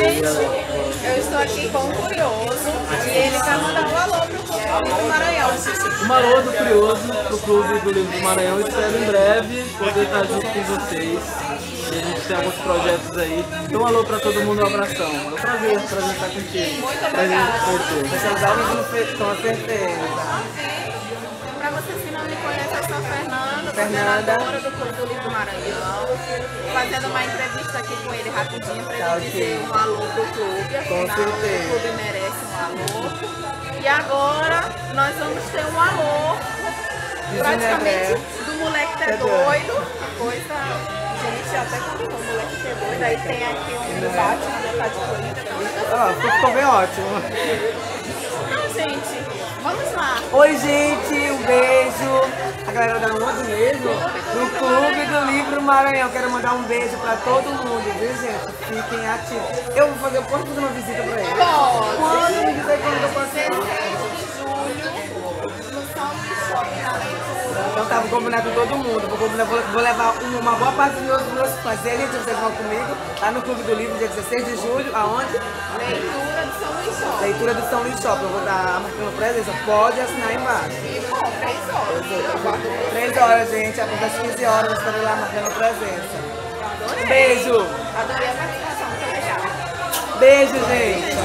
Gente, eu estou aqui com o Curioso e ele está mandando um alô para o Clube do Livro Maranhão. Um alô do Curioso para o Clube do Livro Maranhão. Espero em breve poder estar junto com vocês. E a gente tem alguns projetos aí. Então, um alô para todo mundo, um abração. É um prazer estar contigo. Muito obrigada. Essas aulas estão perfeitas. Para você que não me conhece, eu sou a Fernanda, coordenadora do Clube do Livro Maranhão, fazendo uma entrevista aqui com ele rapidinho para ele dizer um alô do clube, afinal o clube merece um alô. E agora nós vamos ter um alô praticamente do Moleque Té Doido, coisa, gente, até quando o Moleque Té Doido, aí tem aqui um debate, uma metade colorida. Ficou bem ótimo. Então, gente, vamos lá. Oi, gente, um beijo. A galera da onde mesmo? Do Clube do Livro Maranhão. Quero mandar um beijo pra todo mundo, viu, gente? Fiquem ativos. Eu vou fazer, posso fazer uma visita pra ele? Pode. Quando me dizer quando eu passei? 16 de julho, no São Luís Shop, na leitura. Então tá, vou combinar com todo mundo. Vou levar uma boa parte dos meus parceiros, vocês vão comigo, lá no Clube do Livro, dia 16 de julho, aonde? Leitura. Leitura do São Luís Shop, eu vou dar marcando presença, pode assinar embaixo. E bom, 3 horas. 3 horas, gente, às 15 horas, estarei lá marcando presença. Adorei. Beijo! Adorei a participação, muito legal. Beijo, gente!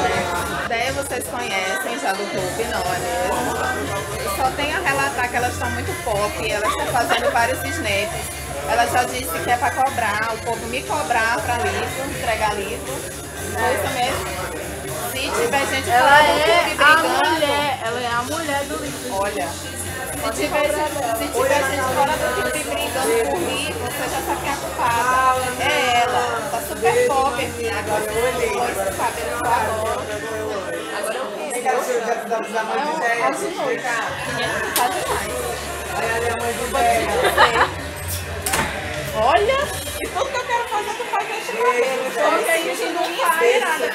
Daí vocês conhecem já do clube, não é mesmo? Só tenho a relatar que elas estão muito pop, elas estão fazendo vários snaps. Ela já disse que é para cobrar, o povo me cobrar para livro, entregar livro. Foi isso mesmo? Se tiver gente ela é a mulher do livro. Olha, se tiver gente fora do clube brigando por mim, você já sabe quem é culpada. É ela, tá super pobre. Agora eu olhei. Agora eu fiz. Olha, e tudo que eu quero fazer, tu faz neste cabelo. Só que a gente não faz nada.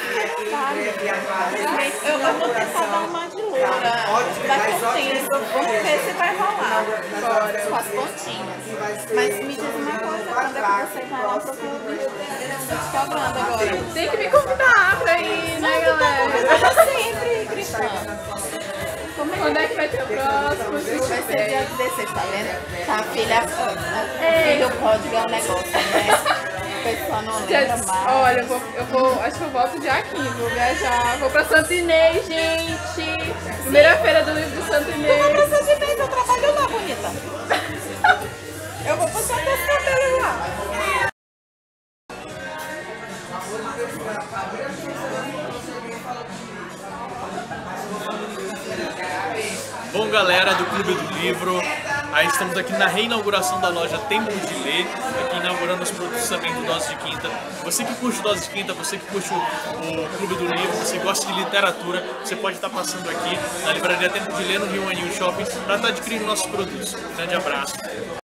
Eu vou tentar dar uma de loura. Vamos ver se vai rolar. Com as pontinhas. Mas me diz uma coisa, quando é que você vai lá pro clube? Estou cobrando agora. Tem que me convidar pra ir, né, galera? Sempre, Cristã. Quando é que vai ter o próximo? A gente vai ser dia 16, tá vendo? Tá, filha, filho pode ganhar um negócio, né? O pessoal não lembra mais. Olha, acho que eu volto dia 15, vou viajar. Vou pra Santa Inês, gente. Primeira feira do livro de Santa Inês. Eu vou pra Santa Inês, eu trabalho lá, bonita. Eu vou puxar teus cabelos lá. Bom, galera do Clube do Livro, aí estamos aqui na reinauguração da loja Tempo de Ler, aqui inaugurando os produtos também do Dose de Quinta. Você que curte Dose de Quinta, você que curte o Clube do Livro, você gosta de literatura, você pode estar passando aqui na livraria Tempo de Ler, no Rio Anil Shopping, para estar adquirindo nossos produtos. Um grande abraço.